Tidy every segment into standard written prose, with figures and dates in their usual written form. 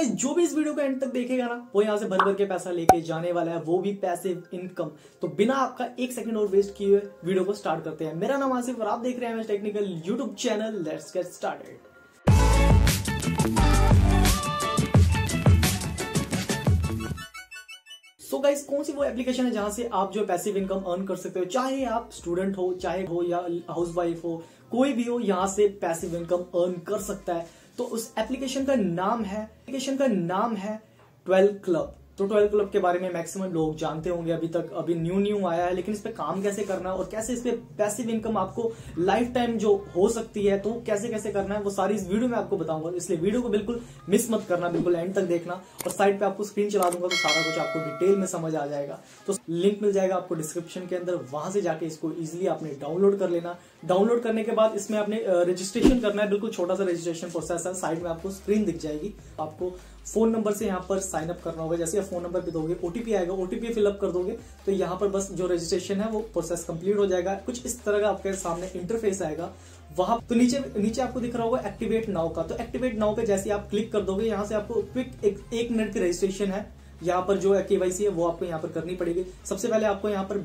Guys जो भी इस वीडियो को एंड तक देखेगा ना वो यहाँ से भर भर के पैसा लेके जाने वाला है, वो भी पैसिव इनकम। तो बिना आपका एक सेकंड और वेस्ट किए हुए वीडियो को स्टार्ट करते हैं। मेरा नाम आसिफ और आप देख रहे हैं technical YouTube channel. Let's get started. So guys कौन सी वो एप्लीकेशन है जहां से आप जो पैसिव इनकम अर्न कर सकते हो, चाहे आप स्टूडेंट हो, चाहे हो या हाउसवाइफ हो, कोई भी हो यहां से पैसिव इनकम अर्न कर सकता है। तो उस एप्लीकेशन का नाम है 12 क्लब। तो 12 क्लब के बारे में मैक्सिमम लोग जानते होंगे, अभी तक अभी न्यू आया है, लेकिन इस पे काम कैसे करना है और कैसे इस पे पैसिव इनकम आपको लाइफ टाइम जो हो सकती है तो कैसे कैसे करना है वो सारी इस वीडियो में आपको बताऊंगा। इसलिए वीडियो को बिल्कुल मिस मत करना, बिल्कुल एंड तक देखना। और साइड पे आपको स्क्रीन चला दूंगा तो सारा कुछ आपको डिटेल में समझ आ जाएगा। तो लिंक मिल जाएगा आपको डिस्क्रिप्शन के अंदर, वहां से जाके इसको इजिली आपने डाउनलोड कर लेना। डाउनलोड करने के बाद इसमें आपने रजिस्ट्रेशन करना है, बिल्कुल छोटा सा रजिस्ट्रेशन प्रोसेस है। साइड में आपको स्क्रीन दिख जाएगी, आपको फोन नंबर से यहाँ पर साइन अप करना होगा। जैसे फोन नंबर पे दोगे ओटीपी आएगा, ओटीपी फिलअप कर दोगे तो यहाँ पर बस जो रजिस्ट्रेशन है वो प्रोसेस कंप्लीट हो जाएगा। कुछ इस तरह का आपके सामने इंटरफेस आएगा। वहां तो नीचे आपको दिख रहा होगा एक्टिवेट नाउ का। तो एक्टिवेट नाउ पे जैसे आप क्लिक कर दोगे यहाँ से आपको क्विक एक मिनट की रजिस्ट्रेशन है। यहाँ पर जो केवाईसी है वो आपको यहाँ पर करनी पड़ेगी। सबसे पहले आपको यहाँ पर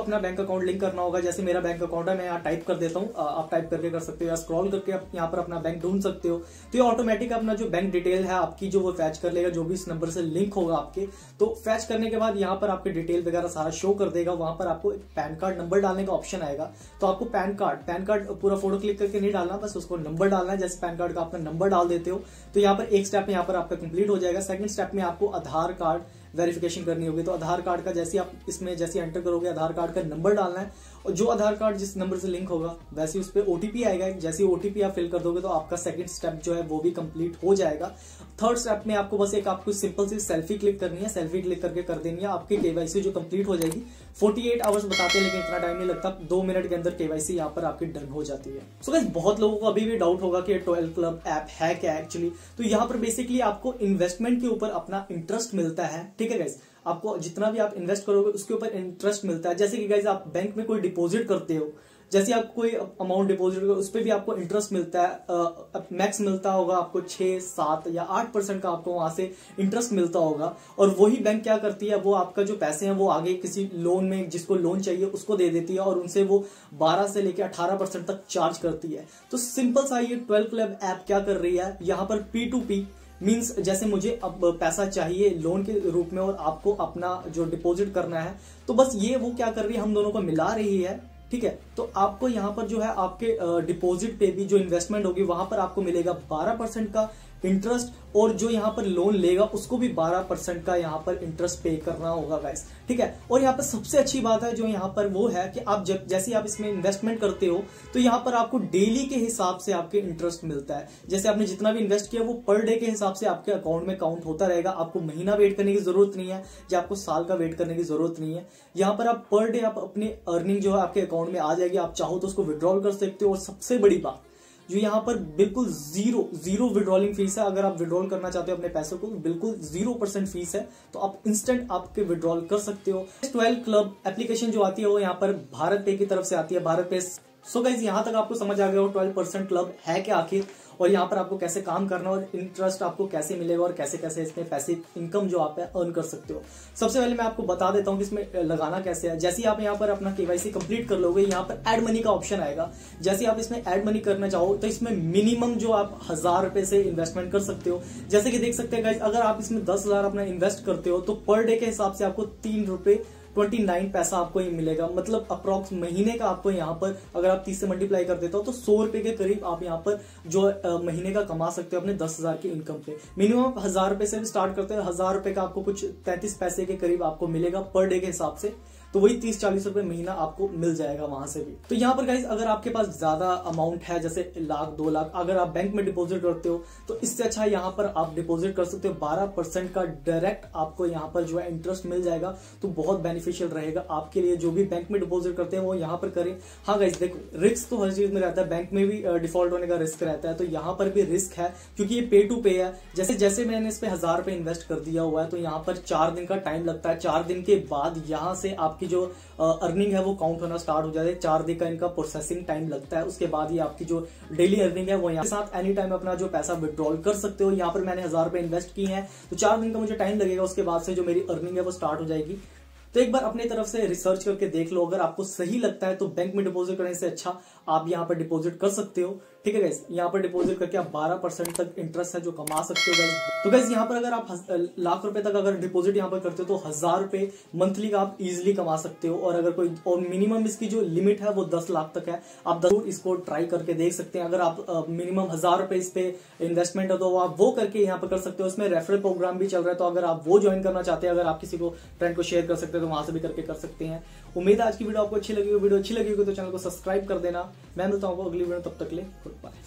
अपना बैंक अकाउंट लिंक करना होगा। जैसे मेरा बैंक अकाउंट है, मैं यहाँ टाइप कर देता हूँ, आप टाइप करके कर सकते हो या स्क्रॉल करके आप यहाँ पर अपना बैंक ढूंढ सकते हो। तो ये ऑटोमेटिक अपना जो बैंक डिटेल है आपकी जो वो फैच कर लेगा, जो भी इस नंबर से लिंक होगा आपके। तो फैच करने के बाद यहाँ पर आपके डिटेल वगैरह सारा शो कर देगा। वहां पर आपको पैन कार्ड नंबर डालने का ऑप्शन आएगा। तो आपको पैन कार्ड पूरा फोटो क्लिक करके नहीं डालना, बस उसको नंबर डालना है। जैसे पैन कार्ड का आपका नंबर डाल देते हो तो यहाँ पर एक स्टेप यहाँ पर आपका कंप्लीट हो जाएगा। सेकंड स्टेप में आपको आधार कार्ड वेरिफिकेशन करनी होगी। तो आधार कार्ड का जैसे आप इसमें जैसे एंटर करोगे आधार कार्ड का नंबर डालना है, और जो आधार कार्ड जिस नंबर से लिंक होगा वैसे उस पर ओटीपी आएगा। जैसे ओटीपी आप फिल कर दोगे तो आपका सेकंड स्टेप जो है वो भी कंप्लीट हो जाएगा। थर्ड स्टेप में आपको बस एक आपको सिंपल सी सेल्फी क्लिक करनी है, सेल्फी क्लिक करके कर देनी है, आपकी केवाईसी जो कंप्लीट हो जाएगी। 48 आवर्स बताते हैं लेकिन इतना टाइम नहीं लगता, 2 मिनट के अंदर केवाईसी यहाँ पर आपकी डन हो जाती है। सो गाइस बहुत लोगों को अभी भी डाउट होगा कि 12 क्लब ऐप है क्या एक्चुअली। तो यहाँ पर बेसिकली आपको इन्वेस्टमेंट के ऊपर अपना इंटरेस्ट मिलता है, ठीक है गाइस। आपको जितना भी आप इन्वेस्ट करोगे उसके ऊपर इंटरेस्ट मिलता है। जैसे कि गाइस आप बैंक में कोई डिपॉजिट करते हो, जैसे आप कोई अमाउंट डिपॉजिट करोगे उस पर भी आपको इंटरेस्ट मिलता है। मैक्स मिलता होगा आपको 6, 7 या 8% का आपको वहां से इंटरेस्ट मिलता होगा। और वही बैंक क्या करती है, वो आपका जो पैसे हैं वो आगे किसी लोन में जिसको लोन चाहिए उसको दे देती है, और उनसे वो 12 से लेकर 18% तक चार्ज करती है। तो सिंपल सा ये 12 क्लब ऐप क्या कर रही है, यहाँ पर P2P मीन्स जैसे मुझे अब पैसा चाहिए लोन के रूप में और आपको अपना जो डिपॉजिट करना है, तो बस ये वो क्या कर रही है, हम दोनों को मिला रही है, ठीक है। तो आपको यहाँ पर जो है आपके डिपॉजिट पे भी जो इन्वेस्टमेंट होगी वहां पर आपको मिलेगा 12% का इंटरेस्ट, और जो यहाँ पर लोन लेगा उसको भी 12% का यहाँ पर इंटरेस्ट पे करना होगा गाइस, ठीक है। और यहाँ पर सबसे अच्छी बात है जो यहाँ पर वो है कि आप जैसे आप इसमें इन्वेस्टमेंट करते हो तो यहाँ पर आपको डेली के हिसाब से आपके इंटरेस्ट मिलता है। जैसे आपने जितना भी इन्वेस्ट किया वो पर डे के हिसाब से आपके अकाउंट में काउंट होता रहेगा। आपको महीना वेट करने की जरूरत नहीं है या आपको साल का वेट करने की जरूरत नहीं है। यहाँ पर आप पर डे आप अपनी अर्निंग जो है आपके अकाउंट में आ जाएगी, आप चाहो तो उसको विड्रॉल कर सकते हो। और सबसे बड़ी बात जो यहाँ पर बिल्कुल जीरो विड्रॉलिंग फीस है। अगर आप विड्रॉल करना चाहते हो अपने पैसों को, बिल्कुल 0% फीस है, तो आप इंस्टेंट आपके विड्रॉल कर सकते हो। 12 क्लब एप्लीकेशन जो आती है वो यहाँ पर भारतपे की तरफ से आती है, भारतपे। सो गाइस यहाँ तक आपको समझ आ गया हो 12 क्लब है क्या आखिर, और यहाँ पर आपको कैसे काम करना और इंटरेस्ट आपको कैसे मिलेगा और कैसे कैसे इसमें पैसिव इनकम जो आप अर्न कर सकते हो। सबसे पहले मैं आपको बता देता हूँ कि इसमें लगाना कैसे है। जैसे ही आप यहाँ पर अपना केवाईसी कंप्लीट कर लोगे, यहाँ पर ऐड मनी का ऑप्शन आएगा। जैसे आप इसमें ऐड मनी करना चाहो तो इसमें मिनिमम जो आप 1000 रुपए से इन्वेस्टमेंट कर सकते हो। जैसे कि देख सकते हैं गाइस, अगर आप इसमें 10,000 अपना इन्वेस्ट करते हो तो पर डे के हिसाब से आपको 3.29 रुपए आपको ही मिलेगा। मतलब अप्रॉक्स महीने का आपको यहाँ पर अगर आप 30 से मल्टीप्लाई कर देता हो तो 100 रुपए के करीब आप यहाँ पर जो महीने का कमा सकते हो अपने 10,000 की इनकम पे। मिनिमम आप 1000 रुपए से भी स्टार्ट करते हो, 1000 रुपए का आपको कुछ 35 पैसे के करीब आपको मिलेगा पर डे के हिसाब से। तो वही 30-40 रुपए महीना आपको मिल जाएगा वहां से भी। तो यहाँ पर गाइस अगर आपके पास ज्यादा अमाउंट है, जैसे 1-2 लाख अगर आप बैंक में डिपॉजिट करते हो तो इससे अच्छा यहाँ पर आप डिपॉजिट कर सकते हो। 12% का डायरेक्ट आपको यहाँ पर जो है इंटरेस्ट मिल जाएगा, तो बहुत बेनिफिशियल रहेगा आपके लिए। जो भी बैंक में डिपॉजिट करते हैं वो यहाँ पर करें। हाँ गाइस देखो, रिस्क तो हर चीज में रहता है, बैंक में भी डिफॉल्ट होने का रिस्क रहता है, तो यहाँ पर भी रिस्क है क्योंकि ये पे टू पे है। जैसे जैसे मैंने इस पे 1000 रुपए इन्वेस्ट कर दिया हुआ है तो यहाँ पर 4 दिन का टाइम लगता है। 4 दिन के बाद यहाँ से आप आपकी जो अर्निंग है वो काउंट होना स्टार्ट हो जाती है। 4 दिन का इनका प्रोसेसिंग टाइम लगता है, उसके बाद ही आपकी जो डेली अर्निंग है वो यहाँ साथ एनी टाइम अपना जो पैसा विड्रॉल कर सकते हो। यहाँ पर मैंने 1000 रुपए इन्वेस्ट किए हैं, तो 4 दिन का मुझे टाइम लगेगा, उसके बाद से जो मेरी अर्निंग है वो स्टार्ट हो जाएगी। तो एक बार अपनी तरफ से रिसर्च करके देख लो, अगर आपको सही लगता है तो बैंक में डिपॉजिट करने से अच्छा आप यहाँ पर डिपॉजिट कर सकते हो। ठीक है गाइस, यहाँ पर डिपॉजिट करके आप 12% तक इंटरेस्ट है जो कमा सकते हो गाइस। तो गाइस यहाँ पर अगर आप लाख रुपए तक अगर डिपॉजिट यहाँ पर करते हो तो 1000 रुपए मंथली का आप इजिली कमा सकते हो। और अगर कोई और मिनिमम इसकी जो लिमिट है वो 10 लाख तक है, आप जरूर इसको ट्राई करके देख सकते हैं। अगर आप मिनिमम 1000 रुपए इस पे इन्वेस्टमेंट है तो आप वो करके यहाँ पर कर सकते हो। इसमें रेफरल प्रोग्राम भी चल रहा है, तो अगर आप वो ज्वाइन करना चाहते हैं, अगर आप किसी को फ्रेंड को शेयर कर सकते हैं तो वहां से भी करके कर सकते हैं। उम्मीद है आज की वीडियो आपको अच्छी लगी होगी। तो चैनल को सब्सक्राइब कर देना। मैं मिलता हूँ अगली वीडियो, तब तक ले गुड बाय।